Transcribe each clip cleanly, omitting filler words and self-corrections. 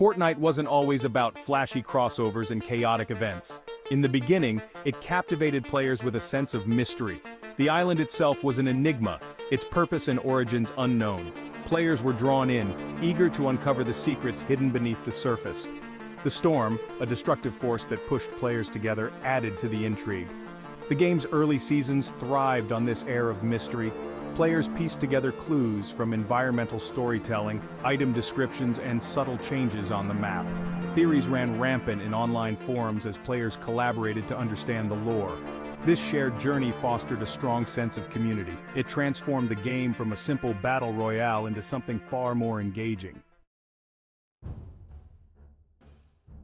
Fortnite wasn't always about flashy crossovers and chaotic events. In the beginning, it captivated players with a sense of mystery. The island itself was an enigma, its purpose and origins unknown. Players were drawn in, eager to uncover the secrets hidden beneath the surface. The storm, a destructive force that pushed players together, added to the intrigue. The game's early seasons thrived on this air of mystery. Players pieced together clues from environmental storytelling, item descriptions, and subtle changes on the map. Theories ran rampant in online forums as players collaborated to understand the lore. This shared journey fostered a strong sense of community. It transformed the game from a simple battle royale into something far more engaging.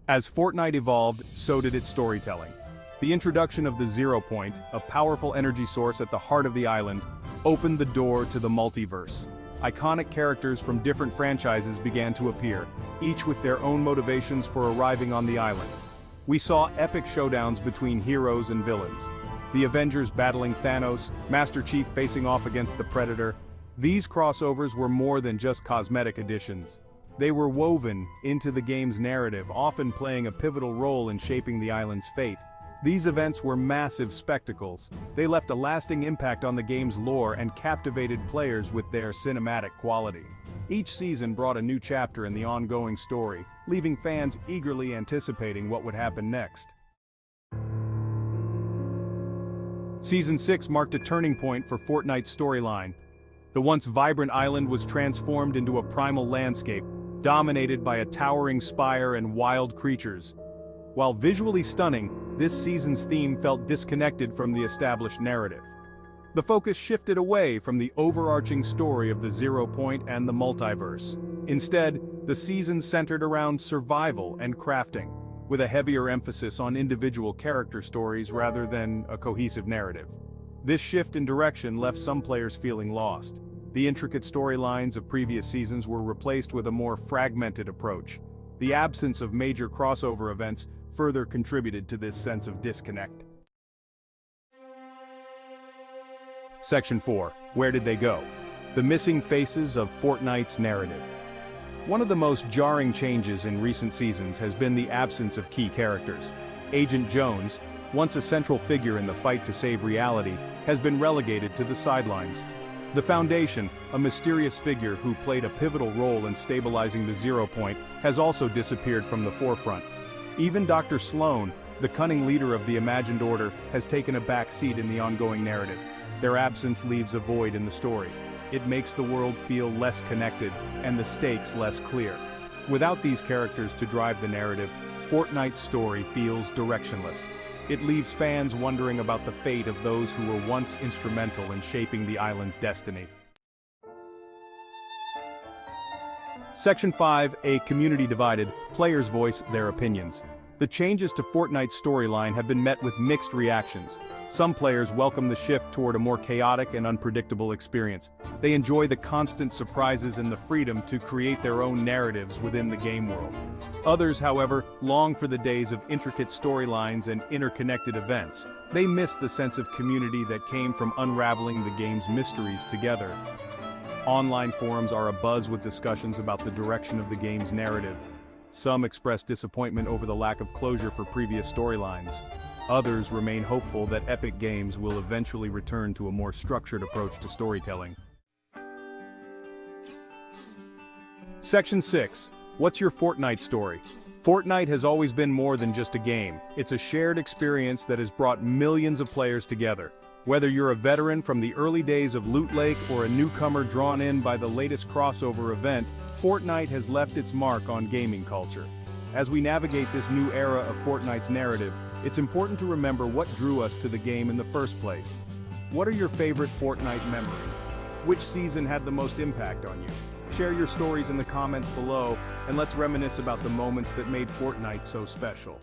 As Fortnite evolved, so did its storytelling. The introduction of the Zero Point, a powerful energy source at the heart of the island, opened the door to the multiverse. Iconic characters from different franchises began to appear, each with their own motivations for arriving on the island. We saw epic showdowns between heroes and villains. The Avengers battling Thanos, Master Chief facing off against the Predator. These crossovers were more than just cosmetic additions. They were woven into the game's narrative, often playing a pivotal role in shaping the island's fate. These events were massive spectacles. They left a lasting impact on the game's lore and captivated players with their cinematic quality. Each season brought a new chapter in the ongoing story, leaving fans eagerly anticipating what would happen next. Season 6 marked a turning point for Fortnite's storyline. The once vibrant island was transformed into a primal landscape, dominated by a towering spire and wild creatures. While visually stunning, this season's theme felt disconnected from the established narrative. The focus shifted away from the overarching story of the Zero Point and the multiverse. Instead, the season centered around survival and crafting, with a heavier emphasis on individual character stories rather than a cohesive narrative. This shift in direction left some players feeling lost. The intricate storylines of previous seasons were replaced with a more fragmented approach. The absence of major crossover events further contributed to this sense of disconnect. Section 4. Where did they go? The missing faces of Fortnite's narrative. One of the most jarring changes in recent seasons has been the absence of key characters. Agent Jones, once a central figure in the fight to save reality, has been relegated to the sidelines. The Foundation, a mysterious figure who played a pivotal role in stabilizing the Zero Point, has also disappeared from the forefront. Even Dr. Slone, the cunning leader of the Imagined Order, has taken a back seat in the ongoing narrative. Their absence leaves a void in the story. It makes the world feel less connected and the stakes less clear. Without these characters to drive the narrative, Fortnite's story feels directionless. It leaves fans wondering about the fate of those who were once instrumental in shaping the island's destiny. Section 5, A Community Divided, Players Voice Their Opinions. The changes to Fortnite's storyline have been met with mixed reactions. Some players welcome the shift toward a more chaotic and unpredictable experience. They enjoy the constant surprises and the freedom to create their own narratives within the game world. Others, however, long for the days of intricate storylines and interconnected events. They miss the sense of community that came from unraveling the game's mysteries together. Online forums are abuzz with discussions about the direction of the game's narrative. Some express disappointment over the lack of closure for previous storylines. Others remain hopeful that Epic Games will eventually return to a more structured approach to storytelling. Section 6. What's your Fortnite story? Fortnite has always been more than just a game. It's a shared experience that has brought millions of players together. Whether you're a veteran from the early days of Loot Lake or a newcomer drawn in by the latest crossover event, Fortnite has left its mark on gaming culture. As we navigate this new era of Fortnite's narrative, it's important to remember what drew us to the game in the first place. What are your favorite Fortnite memories? Which season had the most impact on you? Share your stories in the comments below, and let's reminisce about the moments that made Fortnite so special.